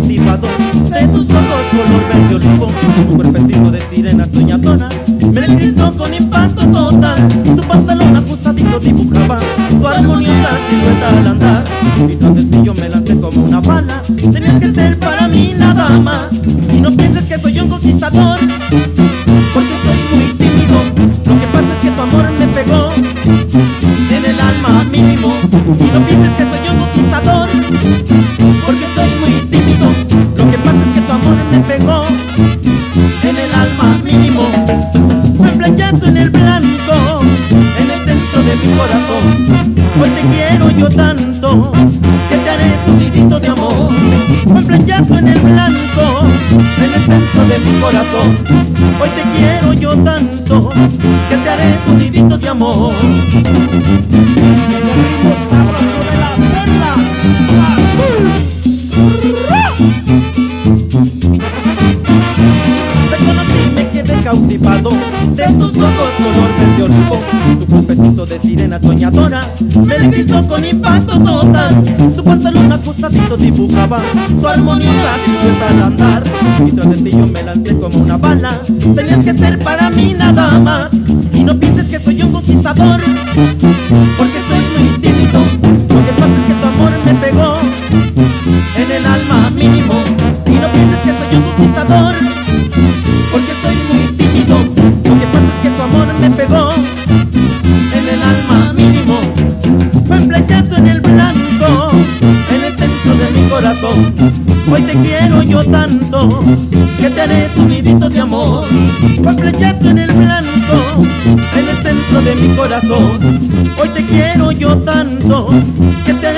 De tus ojos color verde olivo, tu cuerpecito de sirena soñadona, me deslizó con impacto total. Tu pantalón ajustadito dibujaba tu armoniosa silueta al andar, y tras de ti yo me lancé como una bala. Tenías que ser para mí la dama, y no pienses que soy un conquistador, porque soy muy tímido. Lo que pasa es que tu amor me pegó en el alma mínimo, y no pienses que soy un conquistador, porque soy muy tímido. Lo que pasa es que tu amor me pegó en el alma mínimo. El flechazo en el blanco, en el centro de mi corazón, pues te quiero yo tanto que te haré tu grito de amor. El flechazo en el blanco, en el centro de mi corazón, pues te quiero yo tanto que te haré tu grito de amor. Cautivado de tus ojos color verde olivo, tu cuerpecito de sirena soñadora, me deslizó con impacto total. Tu pantalón ajustadito dibujaba tu armoniosa silueta al andar, y tras de ti yo me lancé como una bala. Tenías que ser para mí nada más, y no pienses que soy un conquistador, porque soy muy tímido. Lo que pasa es que tu amor me pegó en el alma mínimo, y no pienses que soy un conquistador, porque soy muy tímido. Lo que pasa es que tu amor me pegó en el alma mínimo. Fue un flechazo en el blanco, en el centro de mi corazón, hoy te quiero yo tanto que te haré tu nidito de amor. Fue un flechazo en el blanco, en el centro de mi corazón, hoy te quiero yo tanto que te